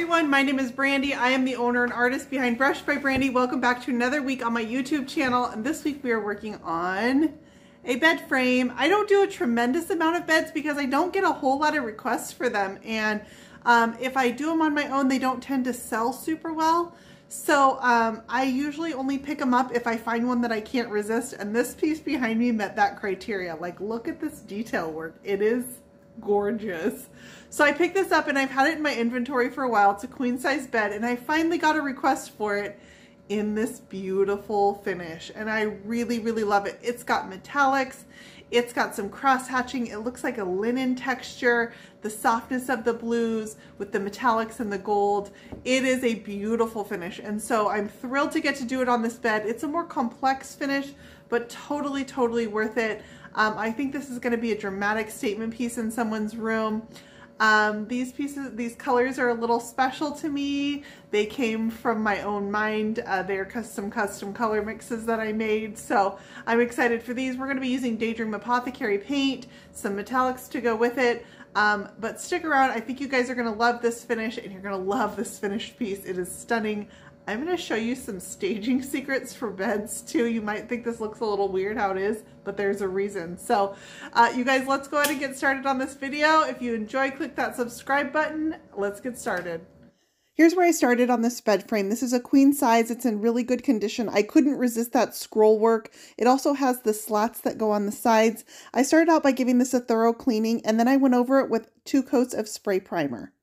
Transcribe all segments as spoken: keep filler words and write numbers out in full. everyone, my name is Brandy. I am the owner and artist behind Brushed by Brandy. Welcome back to another week on my YouTube channel, and this week we are working on a bed frame. I don't do a tremendous amount of beds because I don't get a whole lot of requests for them, and um, if I do them on my own, they don't tend to sell super well. So um, I usually only pick them up if I find one that I can't resist, and this piece behind me met that criteria. Like, look at this detail work. It is gorgeous. So I picked this up and I've had it in my inventory for a while. It's a queen size bed, and I finally got a request for it in this beautiful finish, and I really, really love it. It's got metallics. It's got some cross hatching. It looks like a linen texture, the softness of the blues with the metallics and the gold. It is a beautiful finish. And so I'm thrilled to get to do it on this bed. It's a more complex finish, but totally, totally worth it. Um, I think this is going to be a dramatic statement piece in someone's room. Um, these pieces, these colors are a little special to me. They came from my own mind. Uh, they are custom, custom color mixes that I made. So I'm excited for these. We're going to be using Daydream Apothecary paint, some metallics to go with it. Um, but stick around. I think you guys are going to love this finish, and you're going to love this finished piece. It is stunning. I'm going to show you some staging secrets for beds too. You might think this looks a little weird how it is, but there's a reason. So uh, you guys, let's go ahead and get started on this video. If you enjoy, click that subscribe button. Let's get started. Here's where I started on this bed frame. This is a queen size. It's in really good condition. I couldn't resist that scroll work. It also has the slats that go on the sides. I started out by giving this a thorough cleaning, and then I went over it with two coats of spray primer.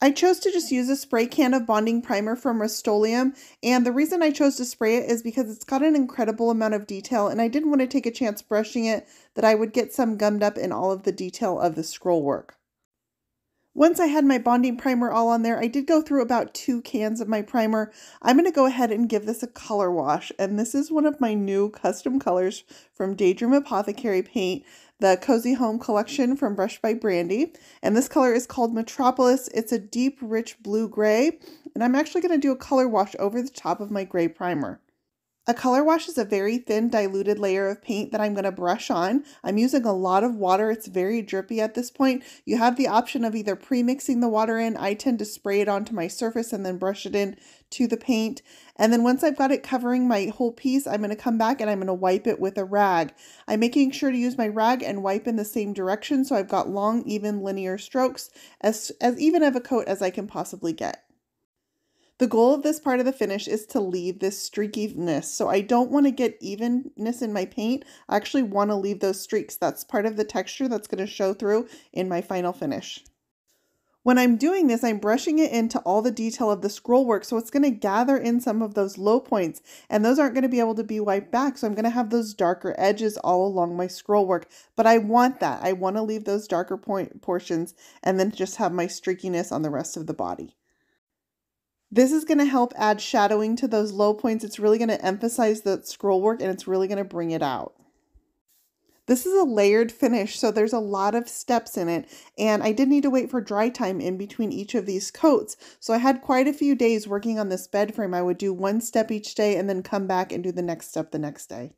I chose to just use a spray can of bonding primer from Rust-Oleum, and the reason I chose to spray it is because it's got an incredible amount of detail, and I didn't want to take a chance brushing it that I would get some gummed up in all of the detail of the scroll work. Once I had my bonding primer all on there, I did go through about two cans of my primer. I'm going to go ahead and give this a color wash, and this is one of my new custom colors from Daydream Apothecary paint, the Cozy Home collection from Brushed by Brandy, and this color is called Metropolis. It's a deep, rich blue-gray, and I'm actually going to do a color wash over the top of my gray primer. A color wash is a very thin, diluted layer of paint that I'm going to brush on. I'm using a lot of water. It's very drippy at this point. You have the option of either pre-mixing the water in. I tend to spray it onto my surface and then brush it in to the paint. And then once I've got it covering my whole piece, I'm going to come back and I'm going to wipe it with a rag. I'm making sure to use my rag and wipe in the same direction, so I've got long, even, linear strokes, as, as even of a coat as I can possibly get. The goal of this part of the finish is to leave this streakiness, so I don't want to get evenness in my paint. I actually want to leave those streaks. That's part of the texture that's going to show through in my final finish. When I'm doing this, I'm brushing it into all the detail of the scroll work, so it's going to gather in some of those low points, and those aren't going to be able to be wiped back, so I'm going to have those darker edges all along my scroll work, but I want that. I want to leave those darker point portions and then just have my streakiness on the rest of the body. This is going to help add shadowing to those low points. It's really going to emphasize the scroll work, and it's really going to bring it out. This is a layered finish, so there's a lot of steps in it, and I did need to wait for dry time in between each of these coats. So I had quite a few days working on this bed frame. I would do one step each day and then come back and do the next step the next day.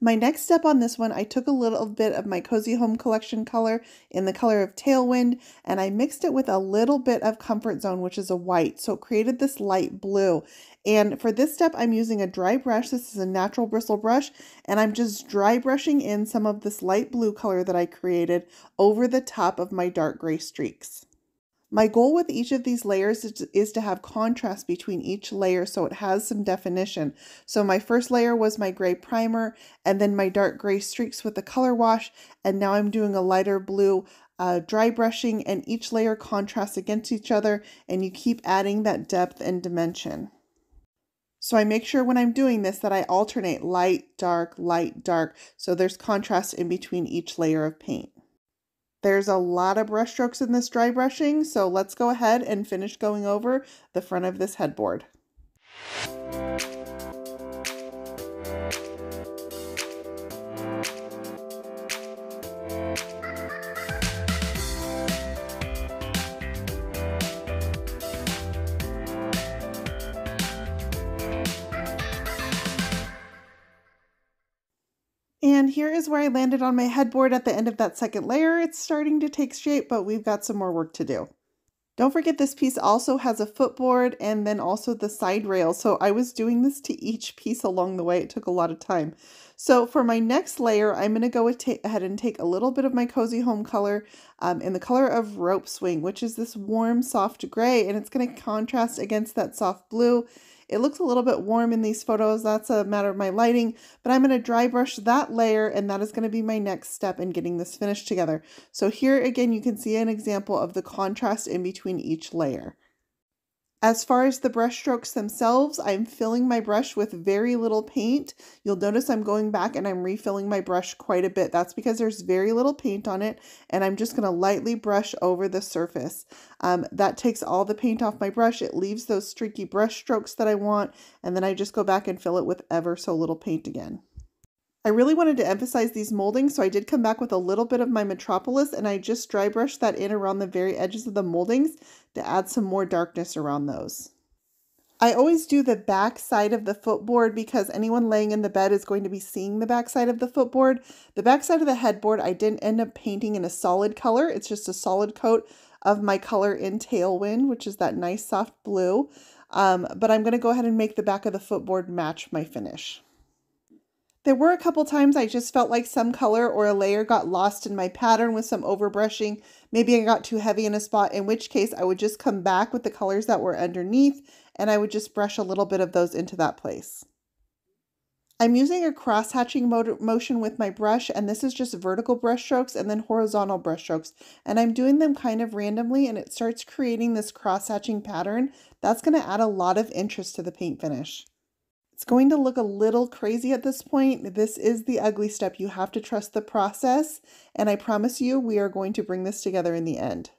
My next step on this one, I took a little bit of my Cozy Home collection color in the color of Tailwind, and I mixed it with a little bit of Comfort Zone, which is a white, so it created this light blue. And for this step, I'm using a dry brush. This is a natural bristle brush, and I'm just dry brushing in some of this light blue color that I created over the top of my dark gray streaks. My goal with each of these layers is to have contrast between each layer so it has some definition. So my first layer was my gray primer, and then my dark gray streaks with the color wash, and now I'm doing a lighter blue uh, dry brushing, and each layer contrasts against each other, and you keep adding that depth and dimension. So I make sure when I'm doing this that I alternate light, dark, light, dark, so there's contrast in between each layer of paint. There's a lot of brush strokes in this dry brushing, so let's go ahead and finish going over the front of this headboard. And here is where I landed on my headboard at the end of that second layer. It's starting to take shape, but we've got some more work to do. Don't forget this piece also has a footboard and then also the side rail. So I was doing this to each piece along the way. It took a lot of time. So for my next layer, I'm going to go ahead and take a little bit of my Cozy Home color um, in the color of Rope Swing, which is this warm, soft gray, and it's going to contrast against that soft blue. It looks a little bit warm in these photos. That's a matter of my lighting, but I'm going to dry brush that layer, and that is going to be my next step in getting this finished together. So here again, you can see an example of the contrast in between each layer. As far as the brush strokes themselves, I'm filling my brush with very little paint. You'll notice I'm going back and I'm refilling my brush quite a bit. That's because there's very little paint on it, and I'm just going to lightly brush over the surface. Um, that takes all the paint off my brush. It leaves those streaky brush strokes that I want, and then I just go back and fill it with ever so little paint again. I really wanted to emphasize these moldings, so I did come back with a little bit of my Metropolis, and I just dry brushed that in around the very edges of the moldings to add some more darkness around those. I always do the back side of the footboard because anyone laying in the bed is going to be seeing the back side of the footboard. The back side of the headboard I didn't end up painting in a solid color. It's just a solid coat of my color in Tailwind, which is that nice soft blue. Um, but I'm going to go ahead and make the back of the footboard match my finish. There were a couple times I just felt like some color or a layer got lost in my pattern with some overbrushing. Maybe I got too heavy in a spot, in which case I would just come back with the colors that were underneath and I would just brush a little bit of those into that place. I'm using a cross-hatching motion with my brush, and this is just vertical brush strokes and then horizontal brush strokes. And I'm doing them kind of randomly, and it starts creating this cross-hatching pattern that's going to add a lot of interest to the paint finish. It's going to look a little crazy at this point. This is the ugly step. You have to trust the process, and I promise you we are going to bring this together in the end.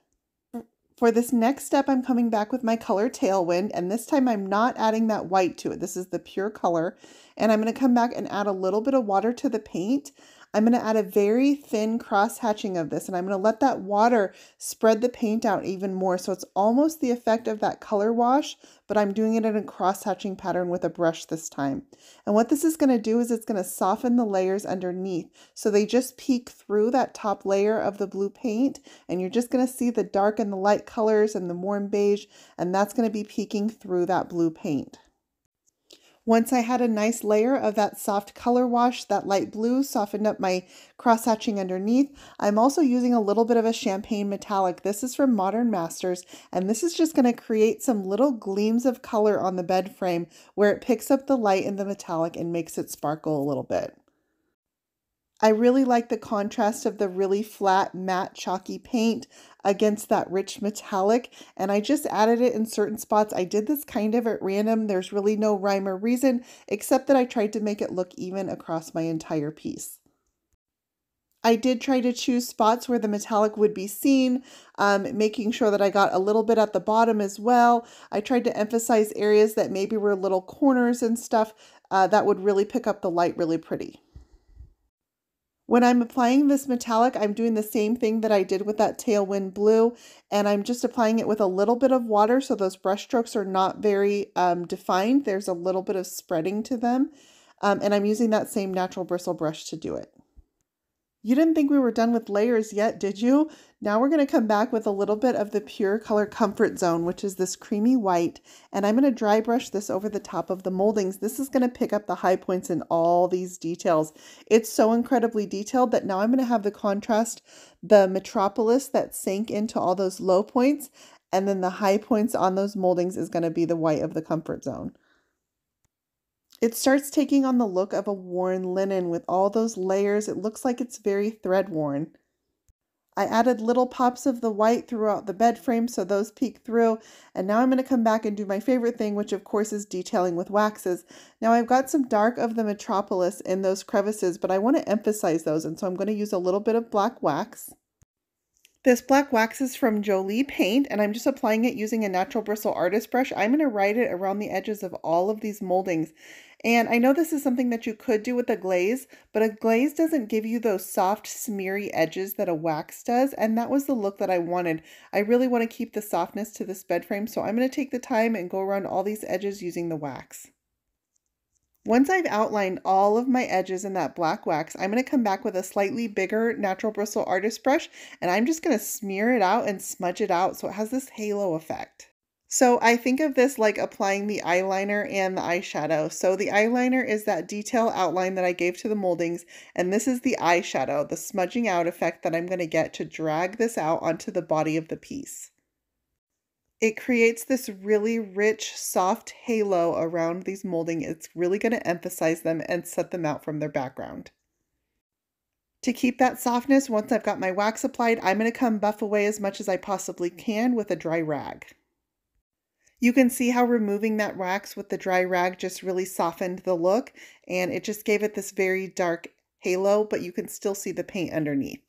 For this next step, I'm coming back with my color Tailwind, and this time I'm not adding that white to it. This is the pure color, and I'm going to come back and add a little bit of water to the paint. I'm going to add a very thin cross-hatching of this, and I'm going to let that water spread the paint out even more. So it's almost the effect of that color wash, but I'm doing it in a cross-hatching pattern with a brush this time. And what this is going to do is it's going to soften the layers underneath. So they just peek through that top layer of the blue paint, and you're just going to see the dark and the light colors and the warm beige, and that's going to be peeking through that blue paint. Once I had a nice layer of that soft color wash, that light blue softened up my cross-hatching underneath. I'm also using a little bit of a champagne metallic. This is from Modern Masters, and this is just going to create some little gleams of color on the bed frame where it picks up the light and the metallic and makes it sparkle a little bit. I really like the contrast of the really flat, matte, chalky paint against that rich metallic, and I just added it in certain spots. I did this kind of at random. There's really no rhyme or reason, except that I tried to make it look even across my entire piece. I did try to choose spots where the metallic would be seen, um, making sure that I got a little bit at the bottom as well. I tried to emphasize areas that maybe were little corners and stuff uh, that would really pick up the light really pretty. When I'm applying this metallic, I'm doing the same thing that I did with that Tailwind blue, and I'm just applying it with a little bit of water so those brush strokes are not very um, defined. There's a little bit of spreading to them, um, and I'm using that same natural bristle brush to do it. You didn't think we were done with layers yet, did you? Now we're going to come back with a little bit of the pure color Comfort Zone, which is this creamy white, and I'm going to dry brush this over the top of the moldings. This is going to pick up the high points in all these details. It's so incredibly detailed that now I'm going to have the contrast, the Metropolis that sank into all those low points, and then the high points on those moldings is going to be the white of the Comfort Zone. It starts taking on the look of a worn linen with all those layers. It looks like it's very thread worn. I added little pops of the white throughout the bed frame so those peek through. And now I'm going to come back and do my favorite thing, which of course is detailing with waxes. Now I've got some dark of the Metropolis in those crevices, but I want to emphasize those. And so I'm going to use a little bit of black wax. This black wax is from Jolie paint, and I'm just applying it using a natural bristle artist brush. I'm going to write it around the edges of all of these moldings. And I know this is something that you could do with a glaze, but a glaze doesn't give you those soft, smeary edges that a wax does, and that was the look that I wanted. I really want to keep the softness to this bed frame, so I'm going to take the time and go around all these edges using the wax. Once I've outlined all of my edges in that black wax, I'm going to come back with a slightly bigger natural bristle artist brush, and I'm just going to smear it out and smudge it out so it has this halo effect. So I think of this like applying the eyeliner and the eyeshadow. So the eyeliner is that detail outline that I gave to the moldings, and this is the eyeshadow, the smudging out effect that I'm going to get to drag this out onto the body of the piece. It creates this really rich, soft halo around these molding. It's really going to emphasize them and set them out from their background. To keep that softness, once I've got my wax applied, I'm going to come buff away as much as I possibly can with a dry rag. You can see how removing that wax with the dry rag just really softened the look, and it just gave it this very dark halo, but you can still see the paint underneath.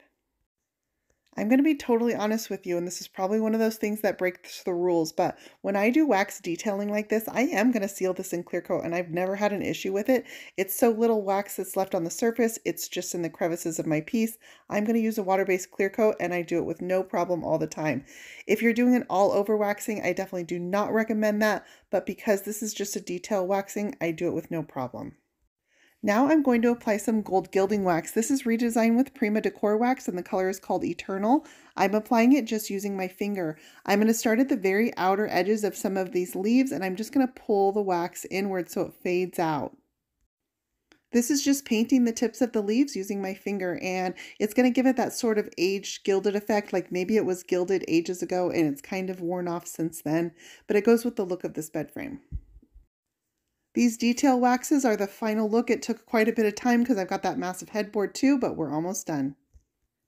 I'm going to be totally honest with you, and this is probably one of those things that breaks the rules, but when I do wax detailing like this, I am going to seal this in clear coat, and I've never had an issue with it. It's so little wax that's left on the surface, it's just in the crevices of my piece. I'm going to use a water-based clear coat, and I do it with no problem all the time. If you're doing an all-over waxing, I definitely do not recommend that, but because this is just a detail waxing, I do it with no problem. Now I'm going to apply some gold gilding wax. This is Redesign with Prima Decor Wax, and the color is called Eternal. I'm applying it just using my finger. I'm going to start at the very outer edges of some of these leaves, and I'm just going to pull the wax inward so it fades out. This is just painting the tips of the leaves using my finger, and it's going to give it that sort of aged gilded effect, like maybe it was gilded ages ago and it's kind of worn off since then, but it goes with the look of this bed frame. These detail waxes are the final look. It took quite a bit of time because I've got that massive headboard too, but we're almost done.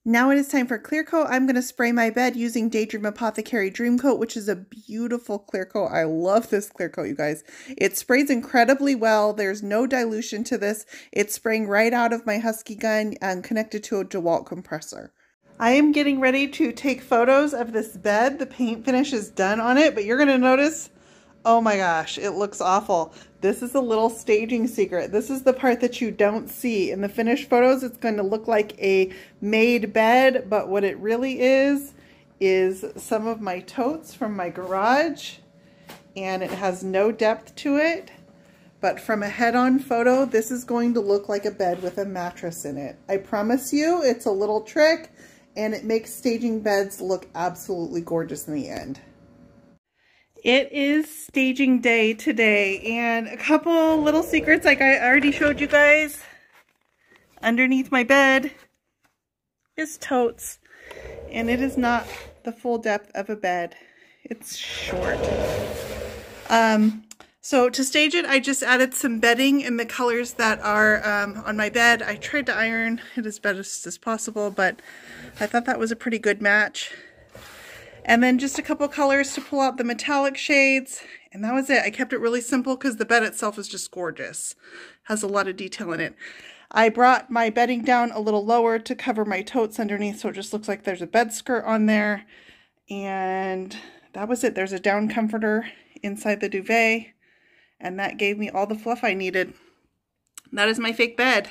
Now it is time for clear coat. I'm going to spray my bed using Daydream Apothecary Dream Coat, which is a beautiful clear coat. I love this clear coat, you guys. It sprays incredibly well. There's no dilution to this. It's spraying right out of my Husky gun and connected to a DeWalt compressor. I am getting ready to take photos of this bed. The paint finish is done on it, but you're going to notice, oh my gosh, it looks awful. This is a little staging secret. This is the part that you don't see. In the finished photos, it's going to look like a made bed, but what it really is, is some of my totes from my garage, and it has no depth to it. But from a head-on photo, this is going to look like a bed with a mattress in it. I promise you, it's a little trick, and it makes staging beds look absolutely gorgeous in the end. It is staging day today, and a couple little secrets like I already showed you guys. Underneath my bed is totes, and it is not the full depth of a bed. It's short. Um, so to stage it, I just added some bedding in the colors that are um, on my bed. I tried to iron it as best as possible, but I thought that was a pretty good match. And then just a couple colors to pull out the metallic shades. And that was it. I kept it really simple because the bed itself is just gorgeous. Has a lot of detail in it. I brought my bedding down a little lower to cover my totes underneath, so it just looks like there's a bed skirt on there. And that was it. There's a down comforter inside the duvet. And that gave me all the fluff I needed. That is my fake bed.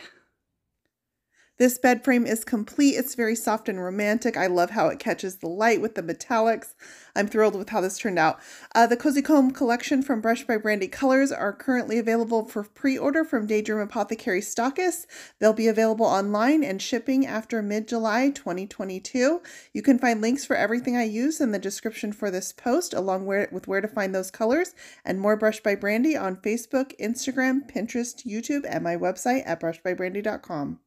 This bed frame is complete. It's very soft and romantic. I love how it catches the light with the metallics. I'm thrilled with how this turned out. Uh, the Cozy Home collection from Brushed by Brandy Colors are currently available for pre-order from Daydream Apothecary Stockists. They'll be available online and shipping after mid July twenty twenty-two. You can find links for everything I use in the description for this post, along with where to find those colors and more Brushed by Brandy on Facebook, Instagram, Pinterest, YouTube, and my website at brushed by brandy dot com.